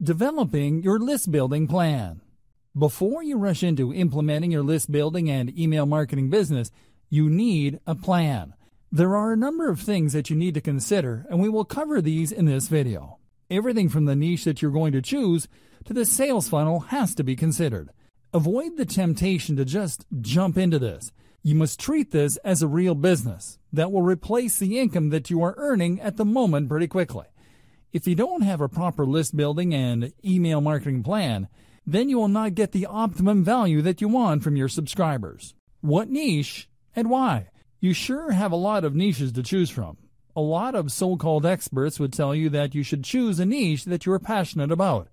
Developing your list building plan. Before you rush into implementing your list building and email marketing business, you need a plan. There are a number of things that you need to consider, and we will cover these in this video. Everything from the niche that you're going to choose to the sales funnel has to be considered. Avoid the temptation to just jump into this. You must treat this as a real business that will replace the income that you are earning at the moment pretty quickly. If you don't have a proper list building and email marketing plan, then you will not get the optimum value that you want from your subscribers. What niche and why? You sure have a lot of niches to choose from. A lot of so-called experts would tell you that you should choose a niche that you are passionate about.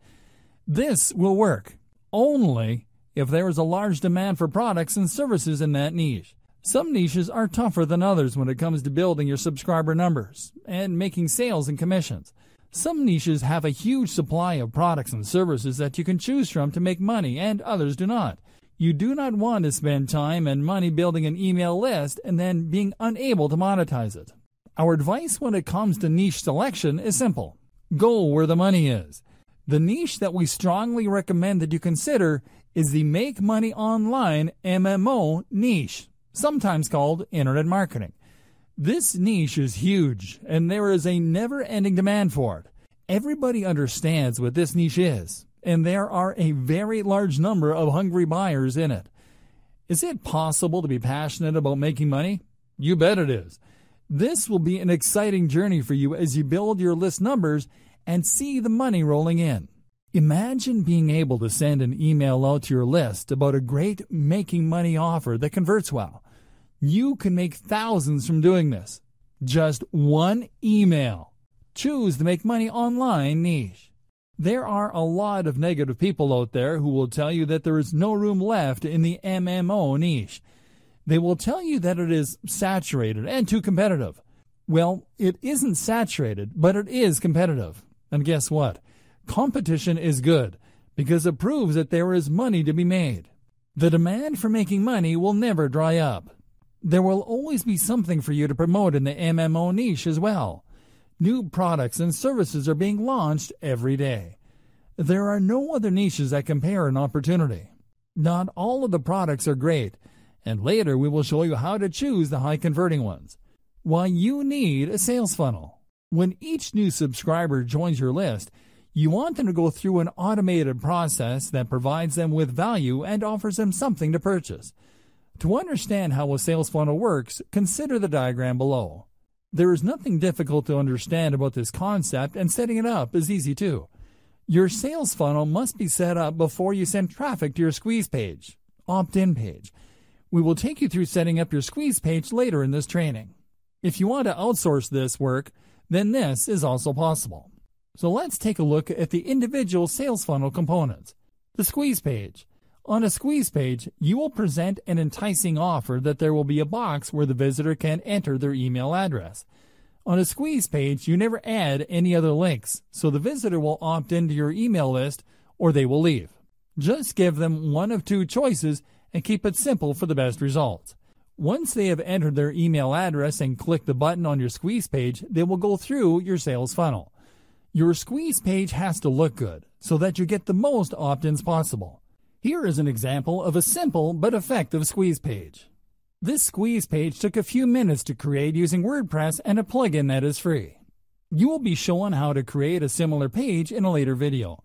This will work only if there is a large demand for products and services in that niche. Some niches are tougher than others when it comes to building your subscriber numbers and making sales and commissions. Some niches have a huge supply of products and services that you can choose from to make money, and others do not. You do not want to spend time and money building an email list and then being unable to monetize it. Our advice when it comes to niche selection is simple. Go where the money is. The niche that we strongly recommend that you consider is the Make Money Online MMO niche, sometimes called Internet Marketing. This niche is huge, and there is a never-ending demand for it. Everybody understands what this niche is, and there are a very large number of hungry buyers in it. Is it possible to be passionate about making money? You bet it is. This will be an exciting journey for you as you build your list numbers and see the money rolling in. Imagine being able to send an email out to your list about a great making money offer that converts well. You can make thousands from doing this. Just one email. Choose the Make Money Online niche. There are a lot of negative people out there who will tell you that there is no room left in the MMO niche. They will tell you that it is saturated and too competitive. Well, it isn't saturated, but it is competitive. And guess what? Competition is good because it proves that there is money to be made. The demand for making money will never dry up. There will always be something for you to promote in the MMO niche as well. New products and services are being launched every day. There are no other niches that compare in opportunity. Not all of the products are great, and later we will show you how to choose the high converting ones. Why you need a sales funnel. When each new subscriber joins your list, you want them to go through an automated process that provides them with value and offers them something to purchase. To understand how a sales funnel works, consider the diagram below. There is nothing difficult to understand about this concept, and setting it up is easy too. Your sales funnel must be set up before you send traffic to your squeeze page, opt-in page. We will take you through setting up your squeeze page later in this training. If you want to outsource this work, then this is also possible. So let's take a look at the individual sales funnel components. The squeeze page. On a squeeze page, you will present an enticing offer that there will be a box where the visitor can enter their email address. On a squeeze page, you never add any other links, so the visitor will opt into your email list or they will leave. Just give them one of two choices and keep it simple for the best results. Once they have entered their email address and click the button on your squeeze page, they will go through your sales funnel. Your squeeze page has to look good so that you get the most opt-ins possible. Here is an example of a simple but effective squeeze page. This squeeze page took a few minutes to create using WordPress and a plugin that is free. You will be shown how to create a similar page in a later video.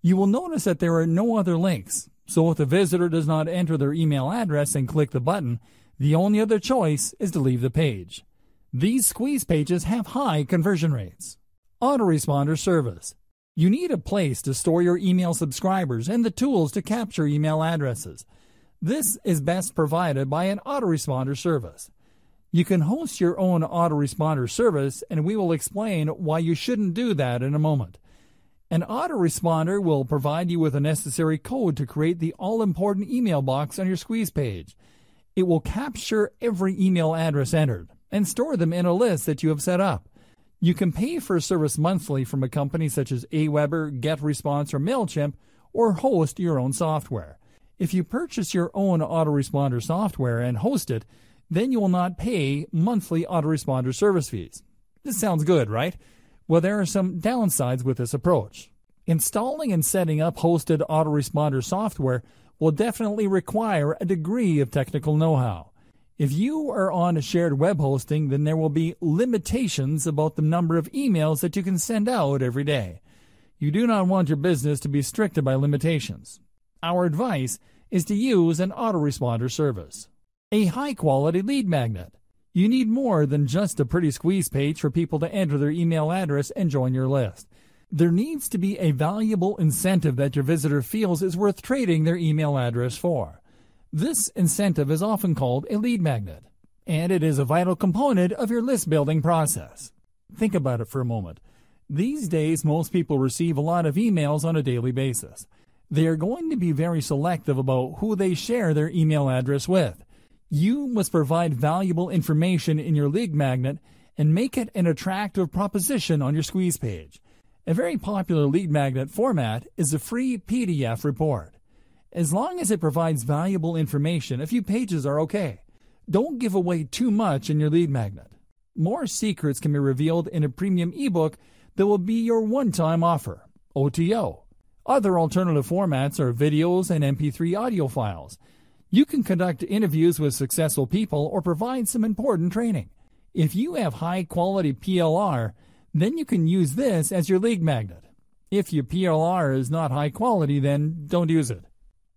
You will notice that there are no other links, so if the visitor does not enter their email address and click the button, the only other choice is to leave the page. These squeeze pages have high conversion rates. Autoresponder service. You need a place to store your email subscribers and the tools to capture email addresses. This is best provided by an autoresponder service. You can host your own autoresponder service, and we will explain why you shouldn't do that in a moment. An autoresponder will provide you with the necessary code to create the all-important email box on your squeeze page. It will capture every email address entered and store them in a list that you have set up. You can pay for a service monthly from a company such as Aweber, GetResponse, or MailChimp, or host your own software. If you purchase your own autoresponder software and host it, then you will not pay monthly autoresponder service fees. This sounds good, right? Well, there are some downsides with this approach. Installing and setting up hosted autoresponder software will definitely require a degree of technical know-how. If you are on a shared web hosting, then there will be limitations about the number of emails that you can send out every day. You do not want your business to be restricted by limitations. Our advice is to use an autoresponder service. A high-quality lead magnet. You need more than just a pretty squeeze page for people to enter their email address and join your list. There needs to be a valuable incentive that your visitor feels is worth trading their email address for. This incentive is often called a lead magnet, and it is a vital component of your list-building process. Think about it for a moment. These days, most people receive a lot of emails on a daily basis. They are going to be very selective about who they share their email address with. You must provide valuable information in your lead magnet and make it an attractive proposition on your squeeze page. A very popular lead magnet format is a free PDF report. As long as it provides valuable information, a few pages are okay. Don't give away too much in your lead magnet. More secrets can be revealed in a premium ebook that will be your one-time offer, OTO. Other alternative formats are videos and MP3 audio files. You can conduct interviews with successful people or provide some important training. If you have high-quality PLR, then you can use this as your lead magnet. If your PLR is not high quality, then don't use it.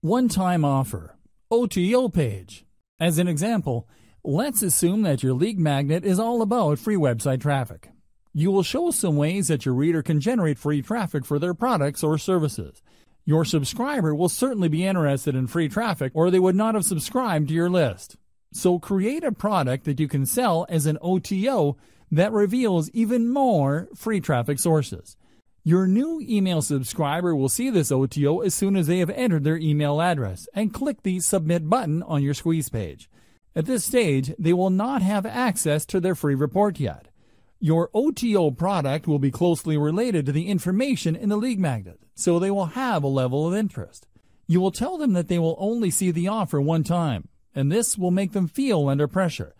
One-time offer, OTO page. As an example, let's assume that your lead magnet is all about free website traffic. You will show some ways that your reader can generate free traffic for their products or services. Your subscriber will certainly be interested in free traffic, or they would not have subscribed to your list. So create a product that you can sell as an OTO that reveals even more free traffic sources. Your new email subscriber will see this OTO as soon as they have entered their email address and click the Submit button on your squeeze page. At this stage, they will not have access to their free report yet. Your OTO product will be closely related to the information in the lead magnet, so they will have a level of interest. You will tell them that they will only see the offer one time, and this will make them feel under pressure.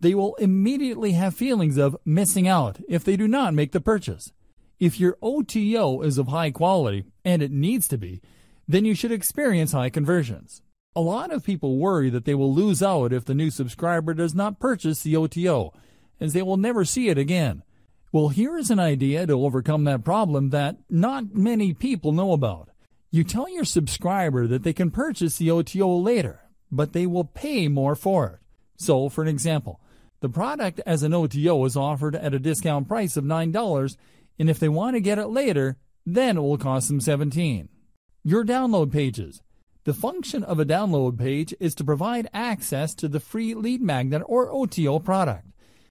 They will immediately have feelings of missing out if they do not make the purchase. If your OTO is of high quality, and it needs to be, then you should experience high conversions. A lot of people worry that they will lose out if the new subscriber does not purchase the OTO, as they will never see it again. Well, here is an idea to overcome that problem that not many people know about. You tell your subscriber that they can purchase the OTO later, but they will pay more for it. So, for an example, the product as an OTO is offered at a discount price of $9, and if they want to get it later, then it will cost them $17. Your download pages. The function of a download page is to provide access to the free lead magnet or OTO product.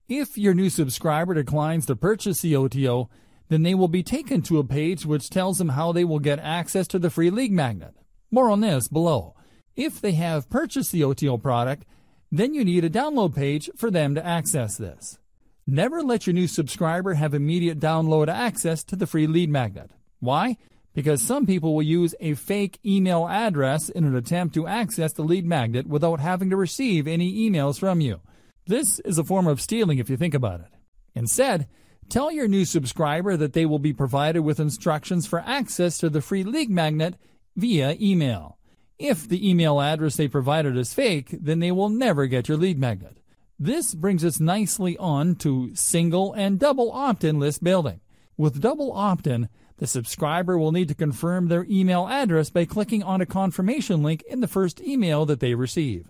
If your new subscriber declines to purchase the OTO, then they will be taken to a page which tells them how they will get access to the free lead magnet. More on this below. If they have purchased the OTO product, then you need a download page for them to access this. Never let your new subscriber have immediate download access to the free lead magnet. Why? Because some people will use a fake email address in an attempt to access the lead magnet without having to receive any emails from you. This is a form of stealing if you think about it. Instead, tell your new subscriber that they will be provided with instructions for access to the free lead magnet via email. If the email address they provided is fake, then they will never get your lead magnet. This brings us nicely on to single and double opt-in list building. With double opt-in, the subscriber will need to confirm their email address by clicking on a confirmation link in the first email that they receive.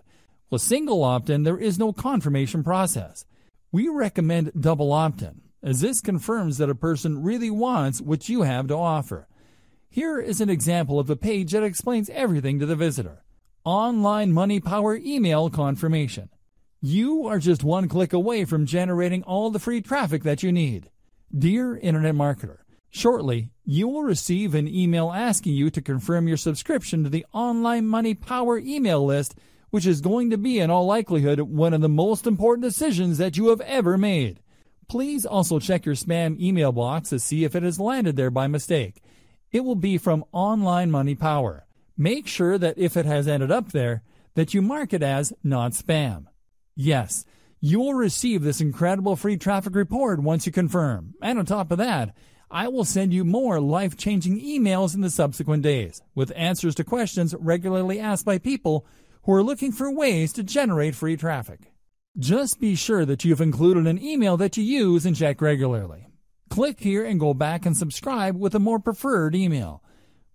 With single opt-in, there is no confirmation process. We recommend double opt-in, as this confirms that a person really wants what you have to offer. Here is an example of a page that explains everything to the visitor. Online Money Power Email Confirmation. You are just one click away from generating all the free traffic that you need. Dear Internet Marketer, shortly, you will receive an email asking you to confirm your subscription to the Online Money Power email list, which is going to be in all likelihood one of the most important decisions that you have ever made. Please also check your spam email box to see if it has landed there by mistake. It will be from Online Money Power. Make sure that if it has ended up there, that you mark it as not spam. Yes, you will receive this incredible free traffic report once you confirm. And on top of that, I will send you more life-changing emails in the subsequent days with answers to questions regularly asked by people who are looking for ways to generate free traffic. Just be sure that you've included an email that you use and check regularly. Click here and go back and subscribe with a more preferred email.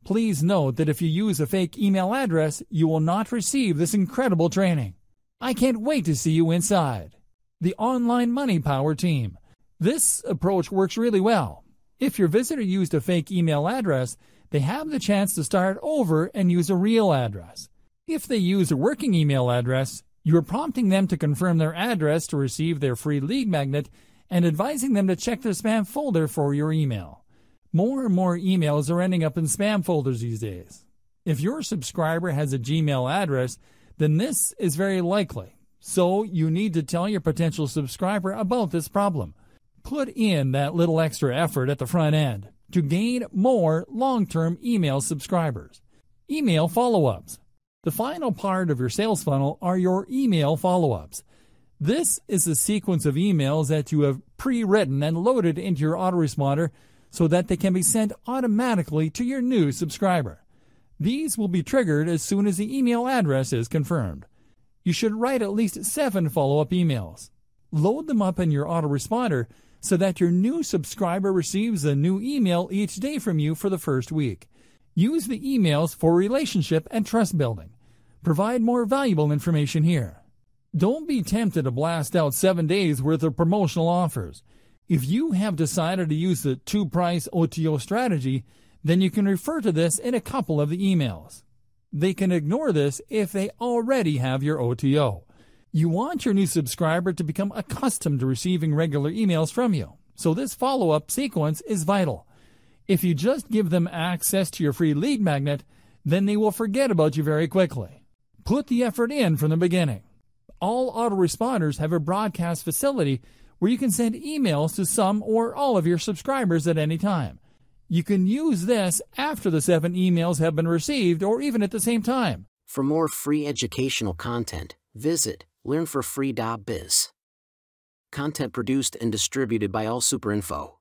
Please note that if you use a fake email address, you will not receive this incredible training. I can't wait to see you inside. The Online Money Power Team. This approach works really well. If your visitor used a fake email address, they have the chance to start over and use a real address. If they use a working email address, you are prompting them to confirm their address to receive their free lead magnet and advising them to check their spam folder for your email. More and more emails are ending up in spam folders these days. If your subscriber has a Gmail address, then this is very likely. So you need to tell your potential subscriber about this problem. Put in that little extra effort at the front end to gain more long-term email subscribers. Email follow-ups. The final part of your sales funnel are your email follow-ups. This is a sequence of emails that you have pre-written and loaded into your autoresponder so that they can be sent automatically to your new subscriber. These will be triggered as soon as the email address is confirmed. You should write at least 7 follow-up emails. Load them up in your autoresponder so that your new subscriber receives a new email each day from you for the first week. Use the emails for relationship and trust building. Provide more valuable information here. Don't be tempted to blast out 7 days worth of promotional offers. If you have decided to use the 2-price OTO strategy, then you can refer to this in a couple of the emails. They can ignore this if they already have your OTO. You want your new subscriber to become accustomed to receiving regular emails from you, so this follow-up sequence is vital. If you just give them access to your free lead magnet, then they will forget about you very quickly. Put the effort in from the beginning. All autoresponders have a broadcast facility where you can send emails to some or all of your subscribers at any time. You can use this after the 7 emails have been received or even at the same time. For more free educational content, visit learnforfree.biz. Content produced and distributed by AllSuperInfo.